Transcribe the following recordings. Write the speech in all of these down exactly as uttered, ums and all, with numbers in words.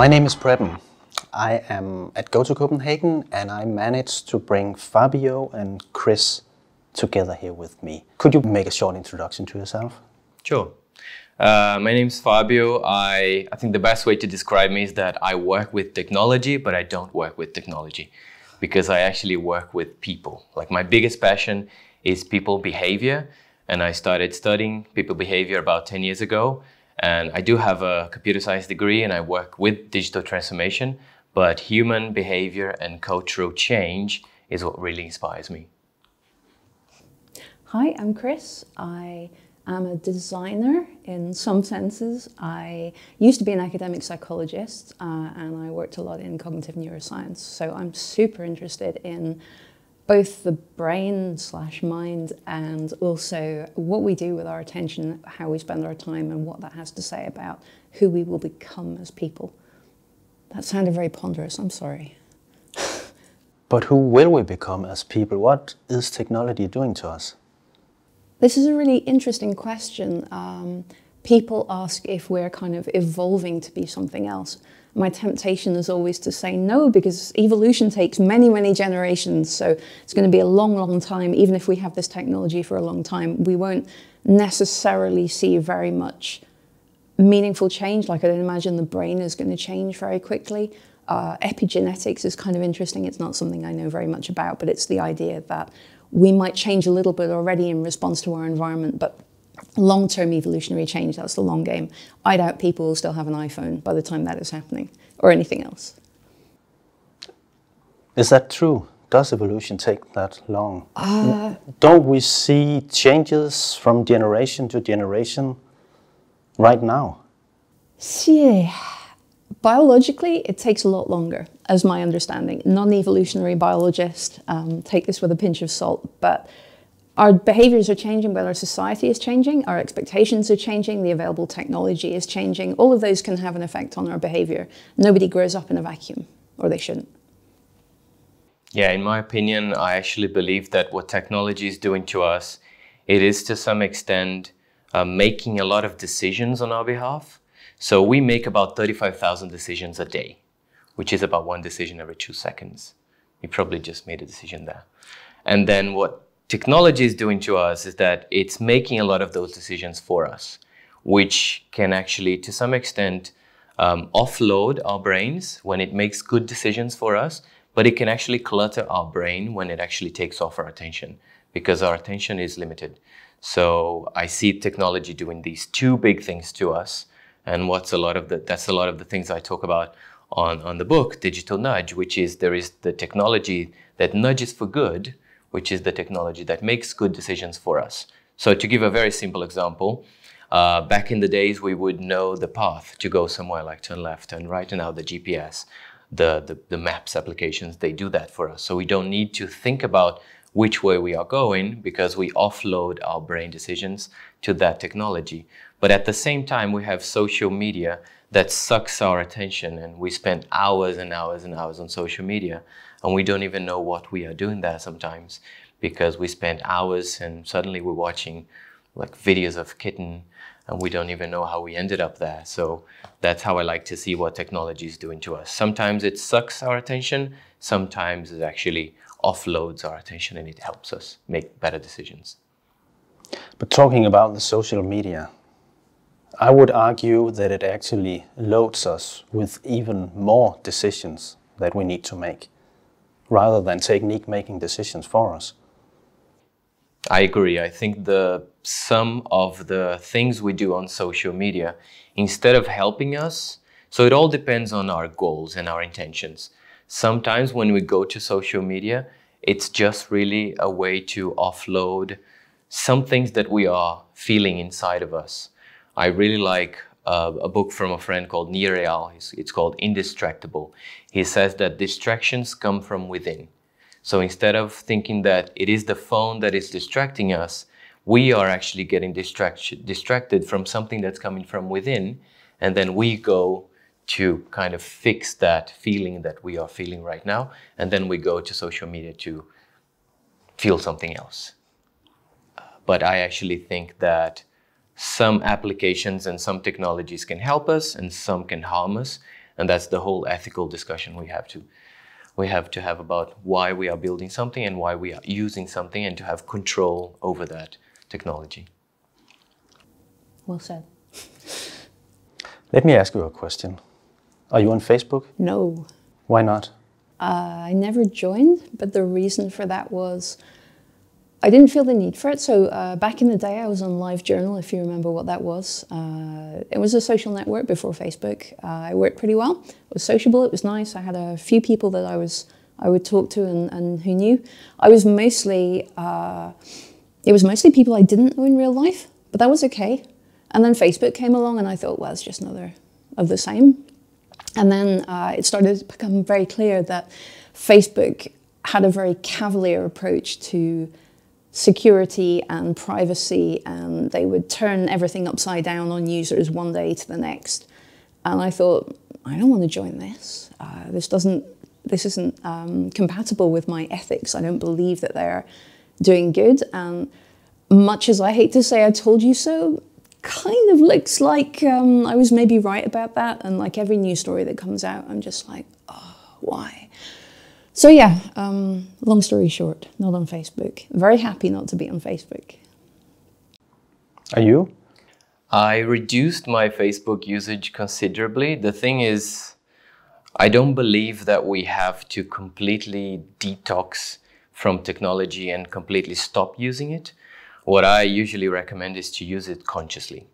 My name is Preben. I am at GoTo Copenhagen, and I managed to bring Fabio and Chris together here with me. Could you make a short introduction to yourself? Sure. Uh, my name is Fabio. I, I think the best way to describe me is that I work with technology, but I don't work with technology because I actually work with people. Like, my biggest passion is people behavior, and I started studying people behavior about ten years ago. And I do have a computer science degree, and I work with digital transformation, but human behavior and cultural change is what really inspires me. Hi, I'm Chris. I I'm a designer in some senses. I used to be an academic psychologist uh, and I worked a lot in cognitive neuroscience. So I'm super interested in both the brain slash mind and also what we do with our attention, how we spend our time, and what that has to say about who we will become as people. That sounded very ponderous, I'm sorry. But who will we become as people? What is technology doing to us? This is a really interesting question. Um, people ask if we're kind of evolving to be something else. My temptation is always to say no, because evolution takes many, many generations. So it's going to be a long, long time. Even if we have this technology for a long time, we won't necessarily see very much meaningful change. Like, I don't imagine the brain is going to change very quickly. Uh, epigenetics is kind of interesting. It's not something I know very much about, but it's the idea that we might change a little bit already in response to our environment, but long-term evolutionary change, that's the long game. I doubt people will still have an iPhone by the time that is happening, or anything else. Is that true? Does evolution take that long? Uh, Don't we see changes from generation to generation right now? Yeah. Biologically, it takes a lot longer, as my understanding. Non-evolutionary biologist, um, take this with a pinch of salt, but our behaviors are changing, but our society is changing, our expectations are changing, the available technology is changing. All of those can have an effect on our behavior. Nobody grows up in a vacuum, or they shouldn't. Yeah, in my opinion, I actually believe that what technology is doing to us, it is to some extent uh, making a lot of decisions on our behalf. So we make about thirty-five thousand decisions a day, which is about one decision every two seconds. You probably just made a decision there. And then what technology is doing to us is that it's making a lot of those decisions for us, which can actually, to some extent, um, offload our brains when it makes good decisions for us, but it can actually clutter our brain when it actually takes off our attention, because our attention is limited. So I see technology doing these two big things to us. And what's a lot of the, that's a lot of the things I talk about on, on the book, Digital Nudge, which is there is the technology that nudges for good, which is the technology that makes good decisions for us. So to give a very simple example, uh, back in the days, we would know the path to go somewhere, like turn left, and right now the G P S, the, the, the maps applications, they do that for us. So we don't need to think about which way we are going, because we offload our brain decisions to that technology. But at the same time, we have social media that sucks our attention, and we spend hours and hours and hours on social media, and we don't even know what we are doing there sometimes, because we spend hours and suddenly we're watching like videos of kitten, and we don't even know how we ended up there. So that's how I like to see what technology is doing to us. Sometimes it sucks our attention, sometimes it actually offloads our attention and it helps us make better decisions. But talking about the social media, I would argue that it actually loads us with even more decisions that we need to make, rather than technique making decisions for us. I agree. I think the some of the things we do on social media, instead of helping us, so it all depends on our goals and our intentions. Sometimes when we go to social media, it's just really a way to offload some things that we are feeling inside of us. I really like uh, a book from a friend called Nir Eyal. It's, it's called Indistractable. He says that distractions come from within. So instead of thinking that it is the phone that is distracting us, we are actually getting distract distracted from something that's coming from within, and then we go to kind of fix that feeling that we are feeling right now, and then we go to social media to feel something else. But I actually think that some applications and some technologies can help us and some can harm us. And that's the whole ethical discussion we have to we have to have about why we are building something and why we are using something, and to have control over that technology. Well said. Let me ask you a question. Are you on Facebook? No. Why not? Uh, I never joined, but the reason for that was I didn't feel the need for it. So uh, back in the day, I was on LiveJournal, if you remember what that was. Uh, it was a social network before Facebook. Uh, it worked pretty well. It was sociable. It was nice. I had a few people that I was I would talk to and, and who knew. I was mostly uh, it was mostly people I didn't know in real life, but that was okay. And then Facebook came along, and I thought, well, it's just another of the same. And then uh, it started to become very clear that Facebook had a very cavalier approach to security and privacy, and they would turn everything upside down on users one day to the next. And I thought, I don't want to join this. Uh, this doesn't, this isn't um, compatible with my ethics. I don't believe that they're doing good. And much as I hate to say I told you so, kind of looks like um, I was maybe right about that, and like every news story that comes out, I'm just like, oh, why? So yeah, um, long story short, not on Facebook. Very happy not to be on Facebook. Are you? I reduced my Facebook usage considerably. The thing is, I don't believe that we have to completely detox from technology and completely stop using it. What I usually recommend is to use it consciously.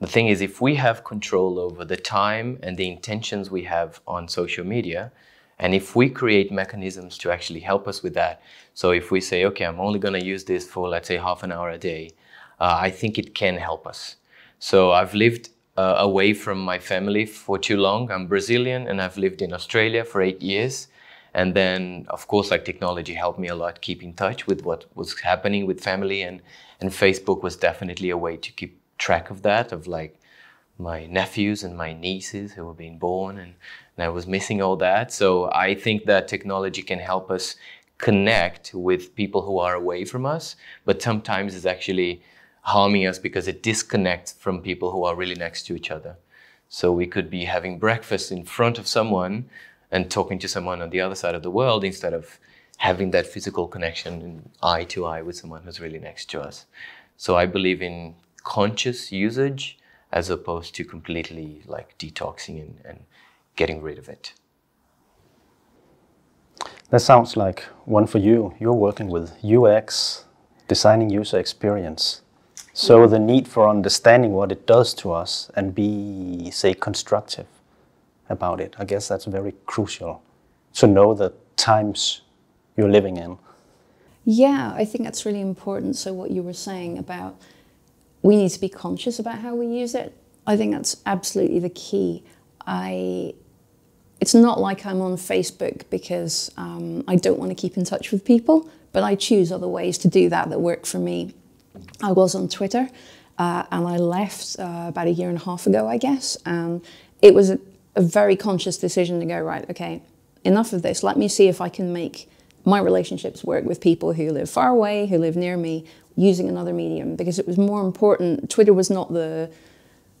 The thing is, if we have control over the time and the intentions we have on social media, and if we create mechanisms to actually help us with that, so if we say, okay, I'm only going to use this for, let's say, half an hour a day, uh, I think it can help us. So I've lived uh, away from my family for too long. I'm Brazilian, and I've lived in Australia for eight years. And then, of course, like technology helped me a lot, keep in touch with what was happening with family, and, and Facebook was definitely a way to keep track of that, of like my nephews and my nieces who were being born, and, and I was missing all that. So I think that technology can help us connect with people who are away from us, but sometimes it's actually harming us because it disconnects from people who are really next to each other. So we could be having breakfast in front of someone and talking to someone on the other side of the world, instead of having that physical connection and eye to eye with someone who's really next to us. So I believe in conscious usage as opposed to completely like detoxing and, and getting rid of it. That sounds like one for you. You're working with U X, designing user experience. So the need for understanding what it does to us and be, say, constructive about it. I guess that's very crucial to know the times you're living in. Yeah, I think that's really important. So what you were saying about we need to be conscious about how we use it, I think that's absolutely the key. I, it's not like I'm on Facebook because um, I don't want to keep in touch with people, but I choose other ways to do that that work for me. I was on Twitter uh, and I left uh, about a year and a half ago, I guess, and it was a a very conscious decision to go, right, okay, enough of this. Let me see if I can make my relationships work with people who live far away, who live near me, using another medium, because it was more important. Twitter was not the,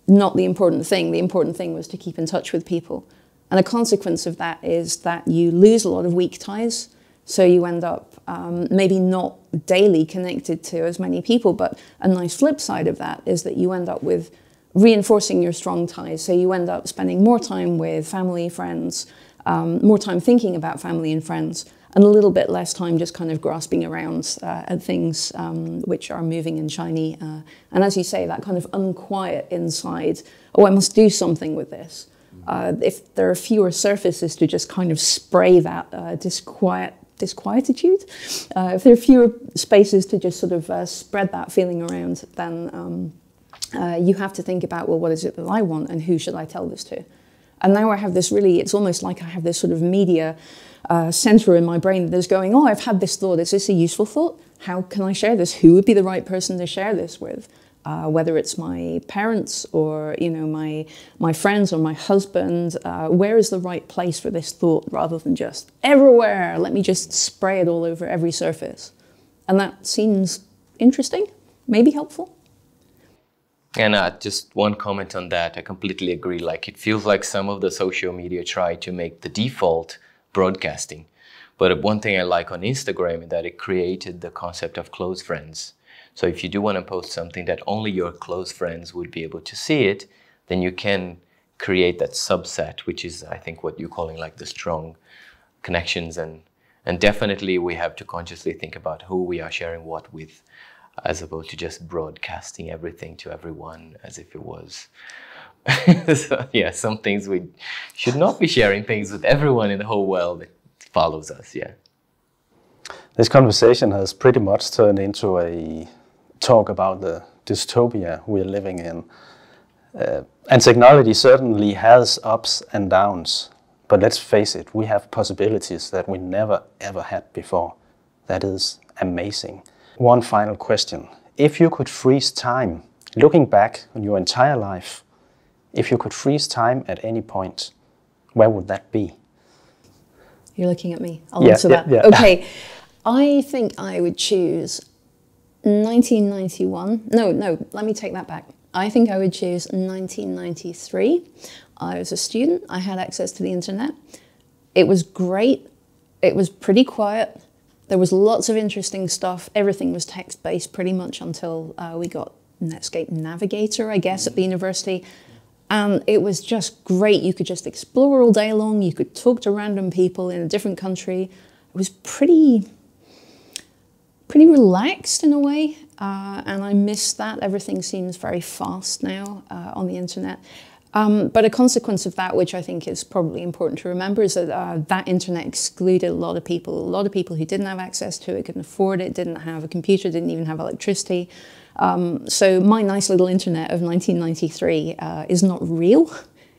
not the important thing. The important thing was to keep in touch with people. And a consequence of that is that you lose a lot of weak ties. So you end up um, maybe not daily connected to as many people, but a nice flip side of that is that you end up with reinforcing your strong ties. So you end up spending more time with family, friends, um, more time thinking about family and friends, and a little bit less time just kind of grasping around uh, at things um, which are moving and shiny. Uh, and as you say, that kind of unquiet inside, oh, I must do something with this. Uh, if there are fewer surfaces to just kind of spray that uh, disquiet, disquietude, uh, if there are fewer spaces to just sort of uh, spread that feeling around, then um, Uh, you have to think about, well, what is it that I want and who should I tell this to? And now I have this really, it's almost like I have this sort of media uh, center in my brain that's going, oh, I've had this thought. Is this a useful thought? How can I share this? Who would be the right person to share this with? Uh, whether it's my parents or, you know, my, my friends or my husband, uh, where is the right place for this thought rather than just everywhere? Let me just spray it all over every surface. And that seems interesting, maybe helpful. And uh, just one comment on that. I completely agree. Like, it feels like some of the social media try to make the default broadcasting. But one thing I like on Instagram is that it created the concept of close friends. So if you do want to post something that only your close friends would be able to see it, then you can create that subset, which is, I think, what you're calling like the strong connections. And, and definitely we have to consciously think about who we are sharing what with, as opposed to just broadcasting everything to everyone as if it was. So, yeah, some things we should not be sharing things with everyone in the whole world that follows us, yeah. This conversation has pretty much turned into a talk about the dystopia we're living in. Uh, and technology certainly has ups and downs, but let's face it, we have possibilities that we never ever had before. That is amazing. One final question. If you could freeze time, looking back on your entire life, if you could freeze time at any point, where would that be? You're looking at me. I'll yeah, answer yeah, that. Yeah. Okay. I think I would choose nineteen ninety-one. No, no, let me take that back. I think I would choose nineteen ninety-three. I was a student. I had access to the internet. It was great. It was pretty quiet. There was lots of interesting stuff. Everything was text-based pretty much until uh, we got Netscape Navigator, I guess, at the university. And it was just great. You could just explore all day long. You could talk to random people in a different country. It was pretty... pretty relaxed in a way, uh, and I miss that. Everything seems very fast now uh, on the internet. Um, but a consequence of that, which I think is probably important to remember, is that uh, that internet excluded a lot of people. A lot of people who didn't have access to it, couldn't afford it, didn't have a computer, didn't even have electricity. Um, so my nice little internet of nineteen ninety-three uh, is not real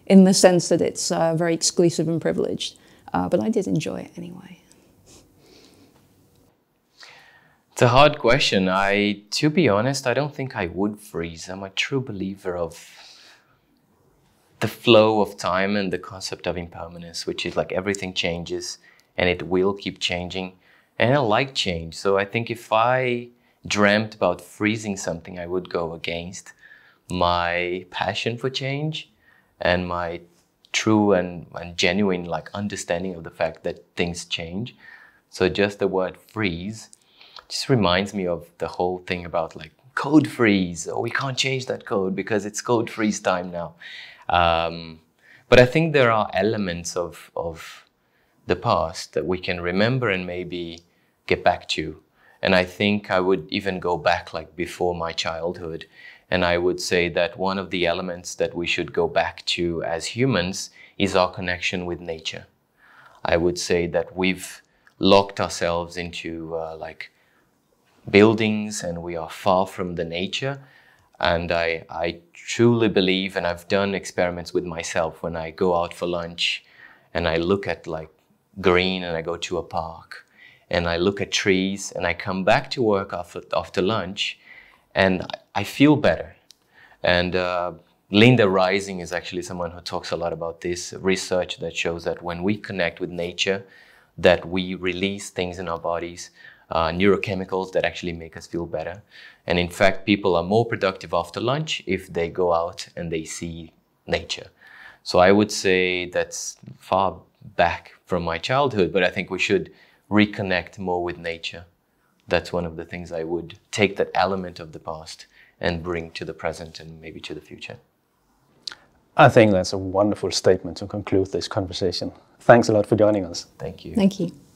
in the sense that it's uh, very exclusive and privileged. Uh, but I did enjoy it anyway. It's a hard question. I, to be honest, I don't think I would freeze. I'm a true believer of the flow of time and the concept of impermanence, which is like everything changes and it will keep changing. And I like change. So I think if I dreamt about freezing something, I would go against my passion for change and my true and, and genuine like understanding of the fact that things change. So just the word freeze just reminds me of the whole thing about like code freeze. Oh, we can't change that code because it's code freeze time now. Um, but I think there are elements of, of the past that we can remember and maybe get back to. And I think I would even go back like before my childhood. And I would say that one of the elements that we should go back to as humans is our connection with nature. I would say that we've locked ourselves into uh, like buildings and we are far from the nature, and I, I truly believe, and I've done experiments with myself when I go out for lunch and I look at like green and I go to a park and I look at trees and I come back to work after, after lunch and I feel better. And uh, Linda Rising is actually someone who talks a lot about this research that shows that when we connect with nature, that we release things in our bodies, Uh, neurochemicals that actually make us feel better. And in fact, people are more productive after lunch if they go out and they see nature. So I would say that's far back from my childhood, but I think we should reconnect more with nature. That's one of the things I would take, that element of the past, and bring to the present and maybe to the future. I think that's a wonderful statement to conclude this conversation. Thanks a lot for joining us. Thank you. Thank you.